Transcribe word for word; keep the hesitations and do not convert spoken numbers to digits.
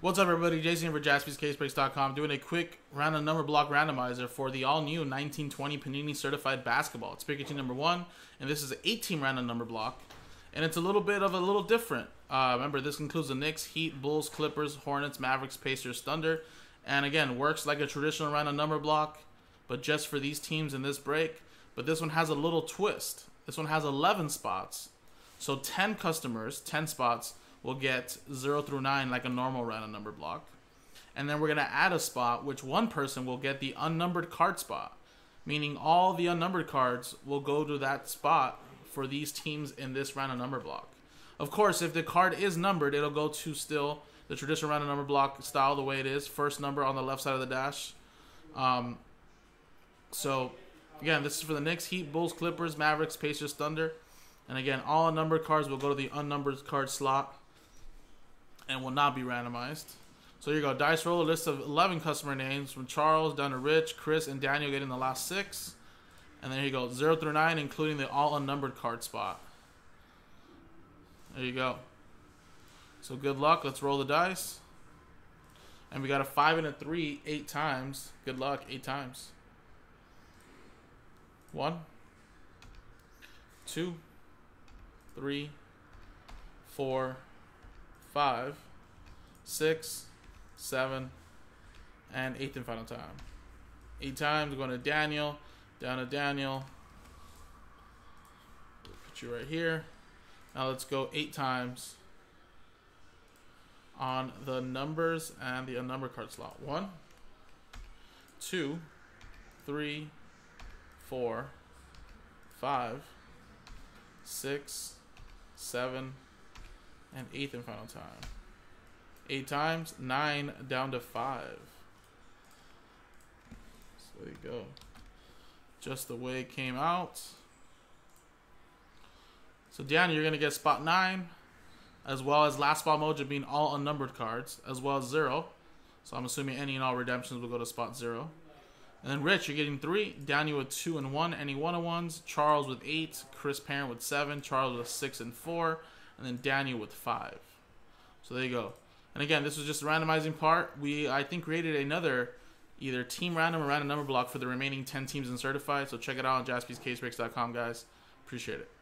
What's up, everybody? Jason here for Jaspys Case Breaks dot com doing a quick random number block randomizer for the all-new nineteen twenty Panini Certified Basketball. It's Pikachu number one, and this is an eighteen random number block, and it's a little bit of a little different. Uh, remember, this includes the Knicks, Heat, Bulls, Clippers, Hornets, Mavericks, Pacers, Thunder, and again, works like a traditional random number block, but just for these teams in this break. But this one has a little twist. This one has eleven spots, so ten customers, ten spots, we'll get zero through nine like a normal random number block. And then we're going to add a spot which one person will get the unnumbered card spot, meaning all the unnumbered cards will go to that spot for these teams in this random number block. Of course, if the card is numbered, it'll go to still the traditional random number block style the way it is. First number on the left side of the dash. Um, so, again, this is for the Knicks, Heat, Bulls, Clippers, Mavericks, Pacers, Thunder. And again, all unnumbered cards will go to the unnumbered card slot and will not be randomized. So here you go, dice roll, a list of eleven customer names from Charles down to Rich, Chris, and Daniel getting the last six. And then here you go, zero through nine, including the all unnumbered card spot. There you go. So good luck, let's roll the dice. And we got a five and a three, eight times. Good luck, eight times. One, two, three, four, five, six, seven, and eighth and final time. Eight times, going to Daniel, down to Daniel. Put you right here. Now let's go eight times on the numbers and the unnumbered card slot. One, two, three, four, five, six, seven, and eighth and final time. Eight times, nine down to five. So there you go. Just the way it came out. So Daniel, you're gonna get spot nine, as well as last spot mojo being all unnumbered cards, as well as zero. So I'm assuming any and all redemptions will go to spot zero. And then Rich, you're getting three, Daniel with two and one, any one on ones, Charles with eight, Chris Parent with seven, Charles with six and four, and then Daniel with five. So there you go. And again, this was just the randomizing part. We, I think, created another either team random or random number block for the remaining ten teams in Certified. So check it out on Jaspys Case Breaks dot com, guys. Appreciate it.